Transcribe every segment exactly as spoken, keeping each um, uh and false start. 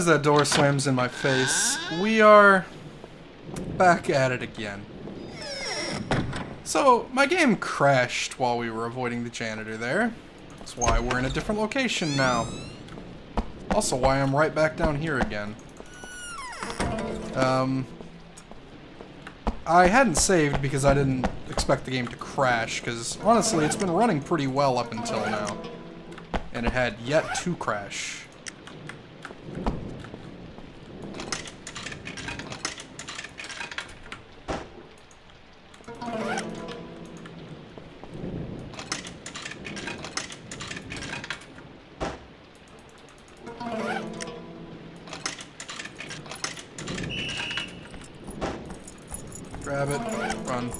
as that door slams in my face, we are back at it again. So, my game crashed while we were avoiding the janitor there. That's why we're in a different location now. Also why I'm right back down here again. Um, I hadn't saved because I didn't expect the game to crash, because honestly it's been running pretty well up until now. And it had yet to crash. Grab it, run.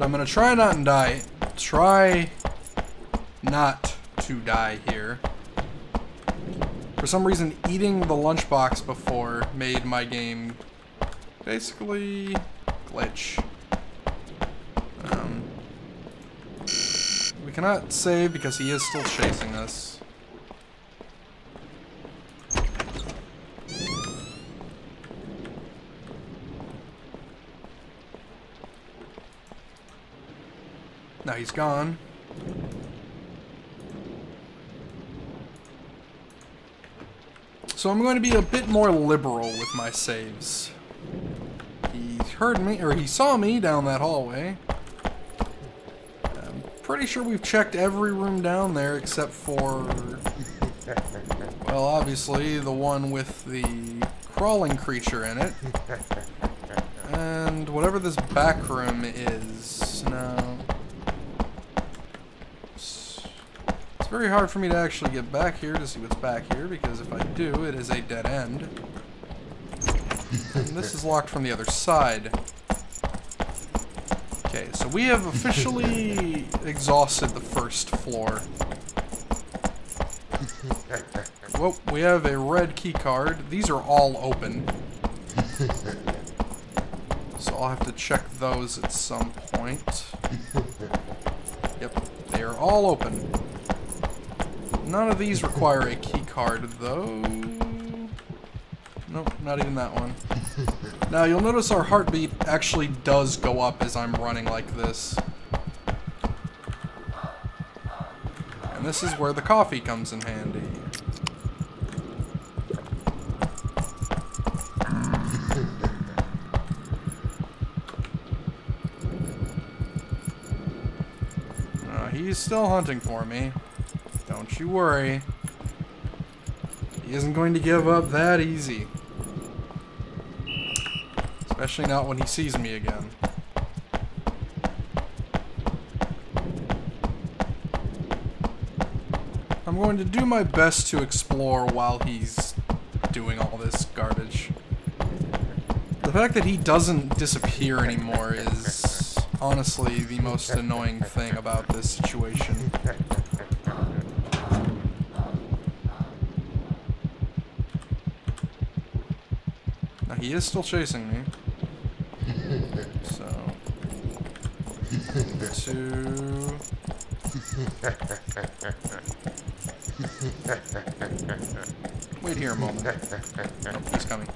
I'm gonna try not and die. Try not to die here. For some reason, eating the lunchbox before made my game basically glitch. Um, we cannot save because he is still chasing us. Now he's gone. So I'm going to be a bit more liberal with my saves. He heard me, or he saw me down that hallway. I'm pretty sure we've checked every room down there except for, well, obviously the one with the crawling creature in it. And whatever this back room is, no. It's very hard for me to actually get back here to see what's back here, because if I do, it is a dead end. And this is locked from the other side. Okay, so we have officially exhausted the first floor. Well, we have a red key card. These are all open. So I'll have to check those at some point. Yep, they are all open. None of these require a key card, though. Nope, not even that one. Now, you'll notice our heartbeat actually does go up as I'm running like this. And this is where the coffee comes in handy. Uh, he's still hunting for me. Don't you worry. He isn't going to give up that easy. Especially not when he sees me again. I'm going to do my best to explore while he's doing all this garbage. The fact that he doesn't disappear anymore is honestly the most annoying thing about this situation. He is still chasing me. So. Two. Wait here a moment. Oh, he's coming.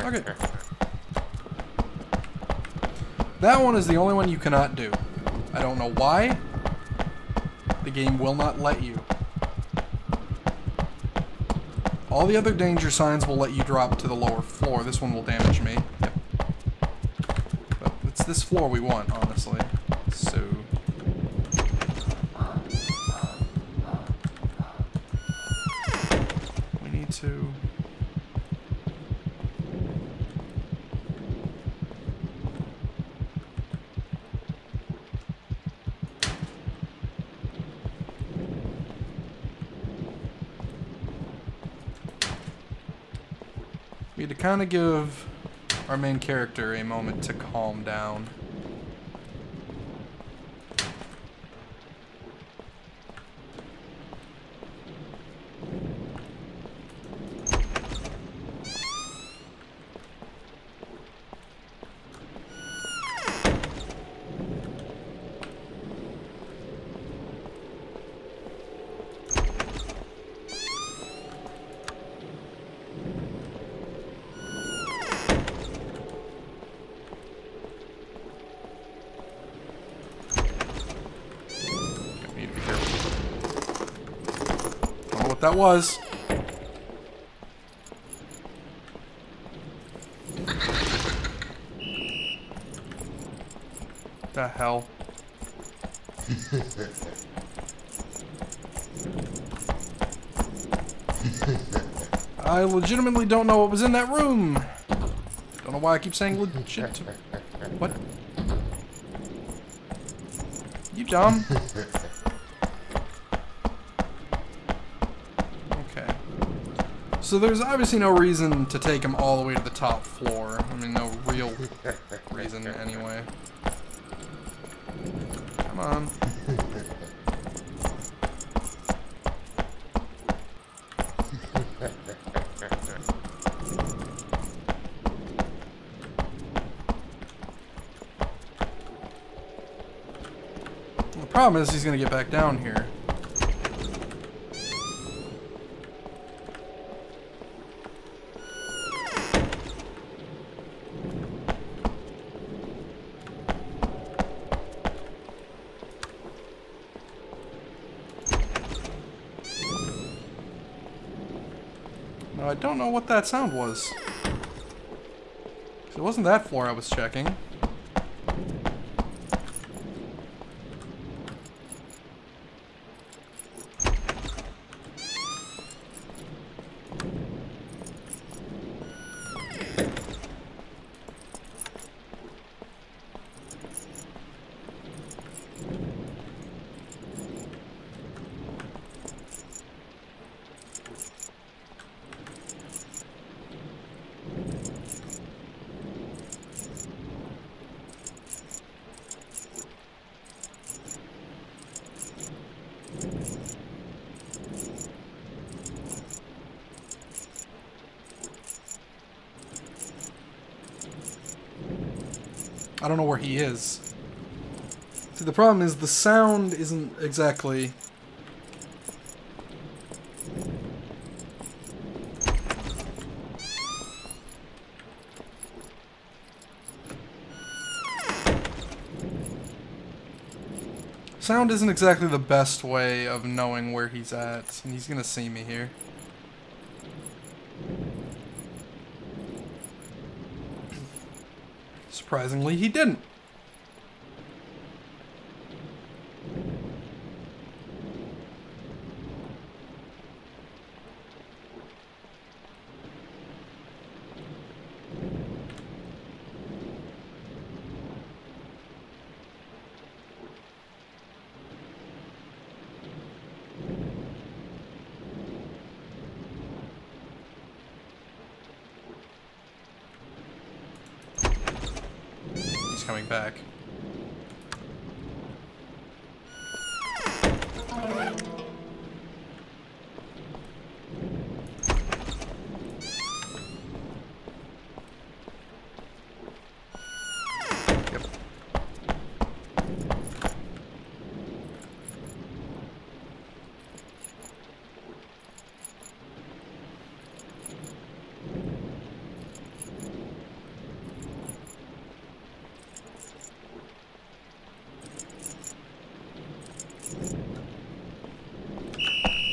Okay. That one is the only one you cannot do. I don't know why. The game will not let you. All the other danger signs will let you drop to the lower floor. This one will damage me. Yep. But it's this floor we want, honestly. So. We need to. We had to kind of give our main character a moment to calm down. what that was. The hell? I legitimately don't know what was in that room. Don't know why I keep saying legit. What? You dumb. Okay. So there's obviously no reason to take him all the way to the top floor. I mean, no real reason anyway. Come on. Problem is he's gonna get back down here. Now I don't know what that sound was. It wasn't that floor I was checking. I don't know where he is. See, the problem is the sound isn't exactly... Sound isn't exactly the best way of knowing where he's at, and he's gonna see me here. Surprisingly, he didn't. Coming back. Yep.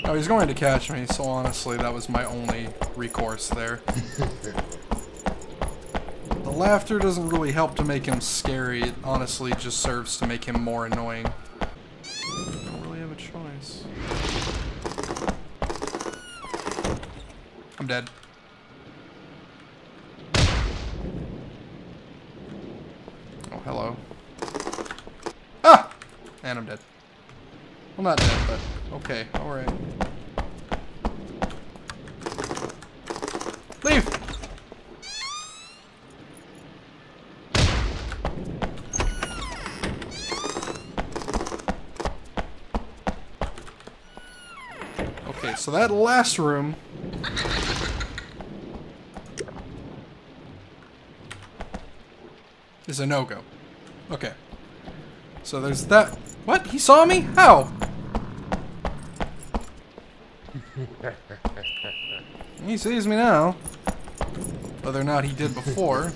Oh, he's going to catch me, so honestly, that was my only recourse there. The laughter doesn't really help to make him scary, it honestly just serves to make him more annoying. I don't really have a choice. I'm dead. Oh, hello. Ah! And I'm dead. Well, not dead, but... Okay, alright. Leave! Okay, so that last room... is a no-go. Okay. So there's that... What? He saw me? How? He sees me now. Whether or not he did before.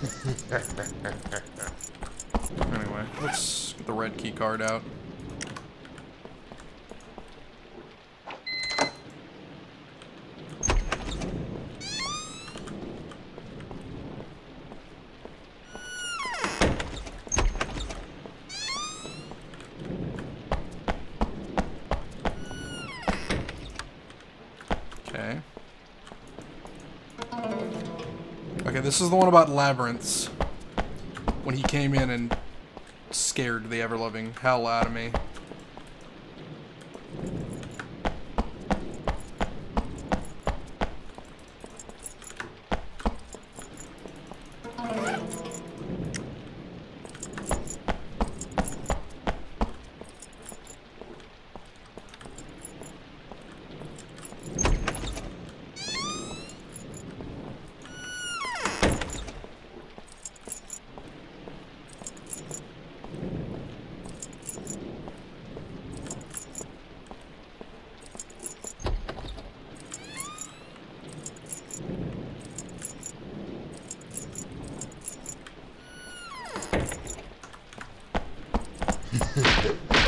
Anyway, let's get the red key card out. Okay. Okay, this is the one about labyrinths. When he came in and scared the ever-loving hell out of me.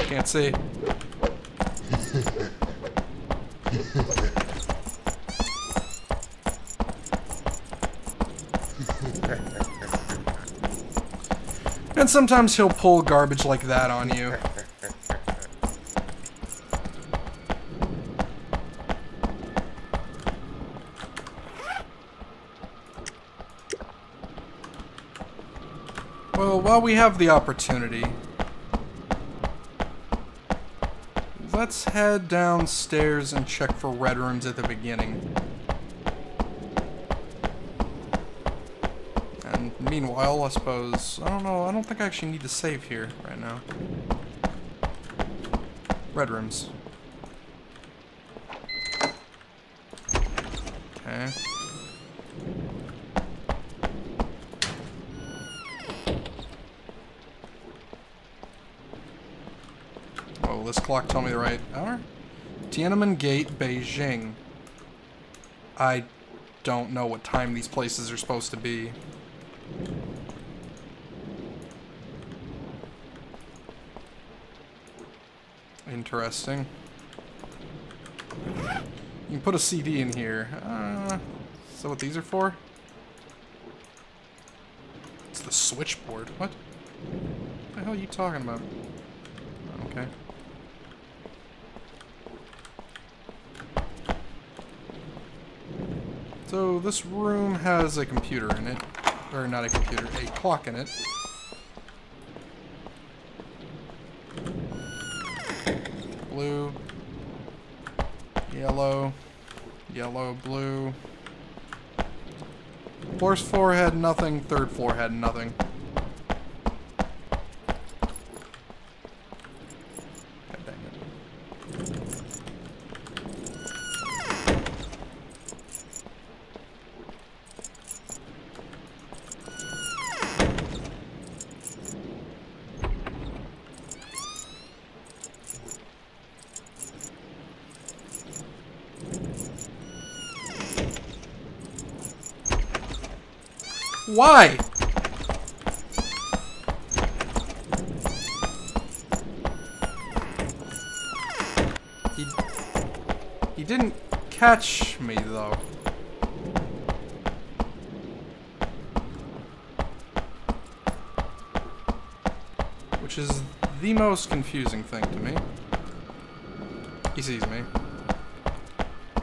Can't see. And sometimes he'll pull garbage like that on you. Well, while we have the opportunity, let's head downstairs and check for red rooms at the beginning. And meanwhile, I suppose, I don't know, I don't think I actually need to save here right now. Red rooms. Okay. This clock tell me the right hour? Tiananmen Gate, Beijing. I don't know what time these places are supposed to be. Interesting. You can put a C D in here. Uh, is that what these are for? It's the switchboard. What? What the hell are you talking about? Okay. So this room has a computer in it, or not a computer, a clock in it. Blue, yellow, yellow, blue. First floor had nothing, third floor had nothing. Why? He, he didn't catch me, though. Which is the most confusing thing to me. He sees me.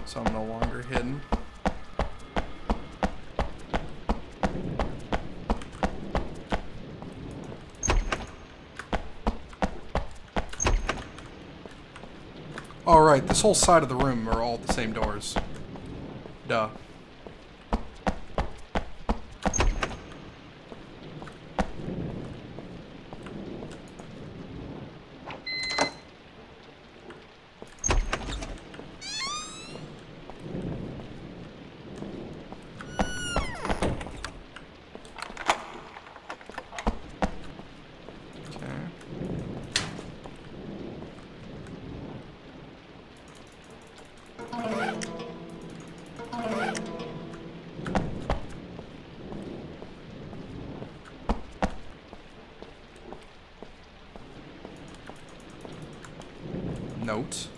So I'm no longer hidden. Alright, this whole side of the room are all the same doors. Duh. Note.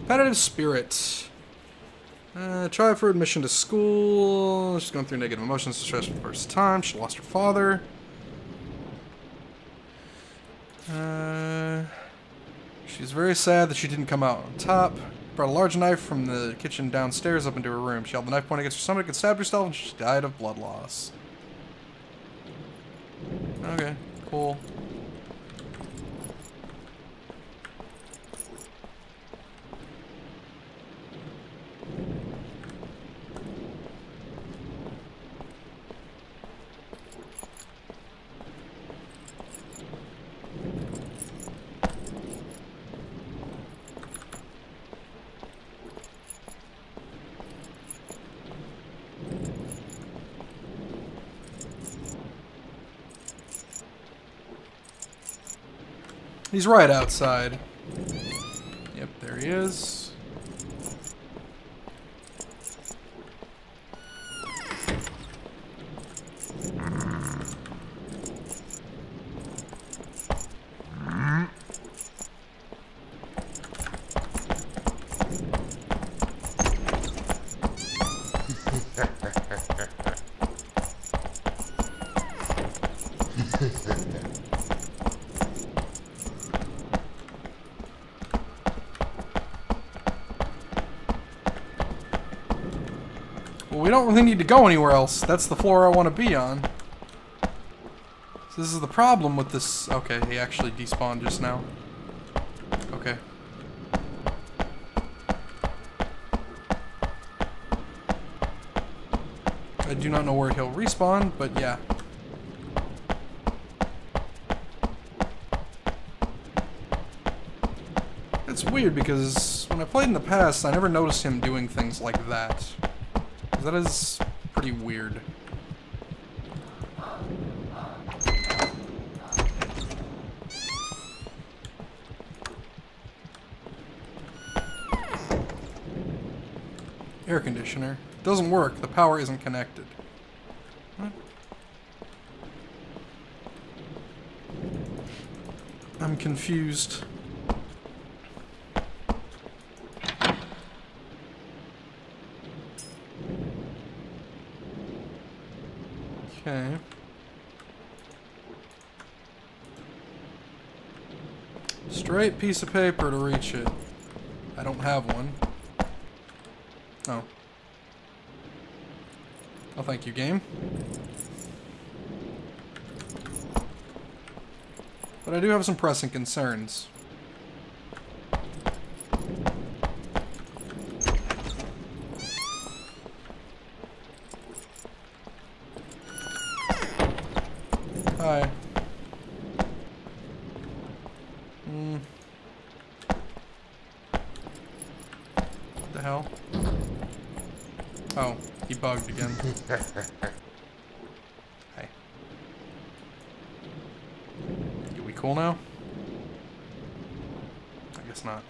Competitive spirit. Uh, try for admission to school. She's going through negative emotions, distress for the first time. She lost her father. Uh, she's very sad that she didn't come out on top. Brought a large knife from the kitchen downstairs up into her room. She held the knife point against her stomach and stabbed herself, and she died of blood loss. Okay, cool. He's right outside. Yep, there he is. We don't really need to go anywhere else. That's the floor I want to be on. So this is the problem with this. Okay, he actually despawned just now. Okay. I do not know where he'll respawn, but yeah. It's weird because when I played in the past, I never noticed him doing things like that. That is pretty weird. Air conditioner. Doesn't work. The power isn't connected. What? I'm confused. Okay. Straight piece of paper to reach it. I don't have one. Oh. Oh, thank you, game. But I do have some pressing concerns. Hi. Mm. What the hell? Oh, he bugged again. Hey. Are we cool now? I guess not.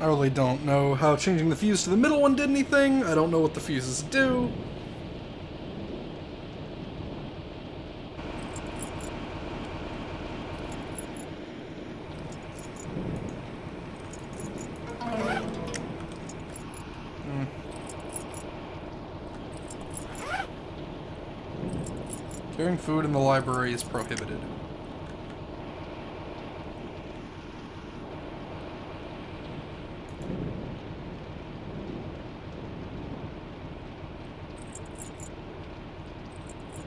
I really don't know how changing the fuse to the middle one did anything. I don't know what the fuses do. Mm. Carrying food in the library is prohibited.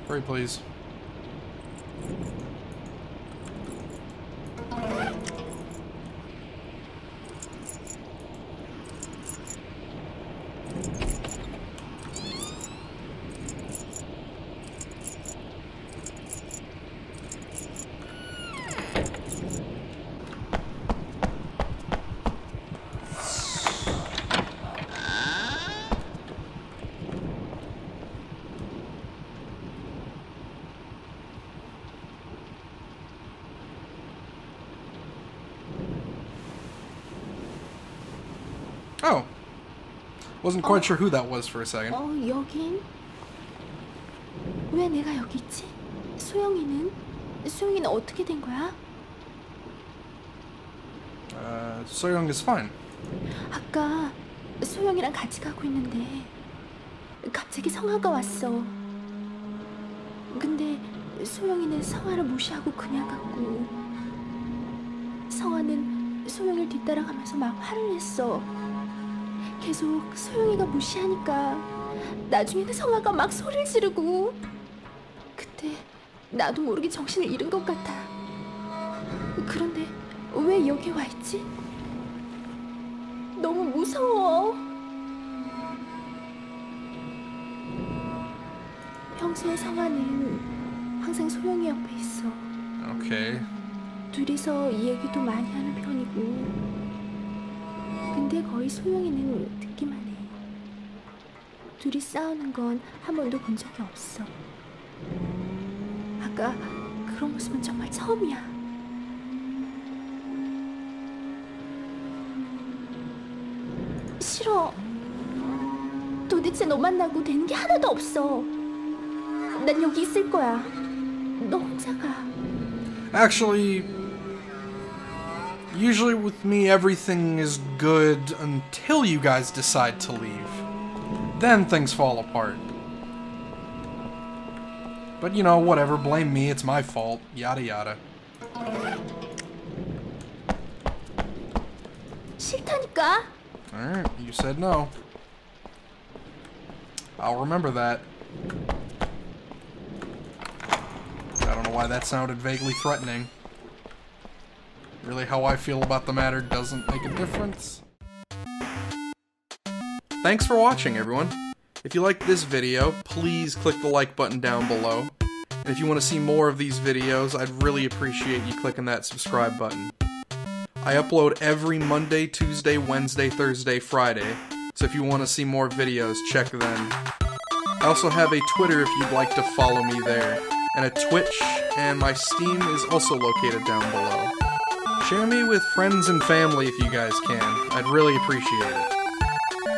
Hurry, please. Oh. Wasn't quite sure who that was for a second. 어, 여긴? 왜 내가 여기 있지? 소영이는? 소영이는 어떻게 된 거야? Uh, 소영 is fine. 아까 소영이랑 같이 가고 있는데 갑자기 성화가 왔어. 근데 소영이는 성화를 무시하고 그냥 갔고 성화는 소영이를 뒤따라가면서 막 화를 냈어. 계속 소영이가 무시하니까 나중에는 성화가 막 소리를 지르고 그때 나도 모르게 정신을 잃은 것 같아. 그런데 왜 여기 와 있지? 너무 무서워. 평소에 성화는 항상 소영이 옆에 있어. 오케이. 둘이서 이 얘기도 많이 하는 편이고 근데 거의 소영이는 듣기만 해. 둘이 싸우는 건 한 번도 본 적이 없어. 아까 그런 모습은 정말 처음이야. 싫어. 도대체 너 만나고 되는 게 하나도 없어. 난 여기 있을 거야. 너 혼자 가. Actually... Usually with me, everything is good until you guys decide to leave. Then things fall apart. But you know, whatever, blame me, it's my fault, yada yada. 싫다니까. Alright, you said no. I'll remember that. I don't know why that sounded vaguely threatening. Really, how I feel about the matter doesn't make a difference. Thanks for watching, everyone. If you liked this video, please click the like button down below. And if you want to see more of these videos, I'd really appreciate you clicking that subscribe button. I upload every Monday, Tuesday, Wednesday, Thursday, Friday, so if you want to see more videos, check them. I also have a Twitter if you'd like to follow me there, and a Twitch, and my Steam is also located down below. Share me with friends and family if you guys can. I'd really appreciate it.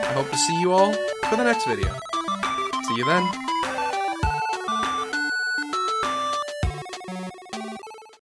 I hope to see you all for the next video. See you then.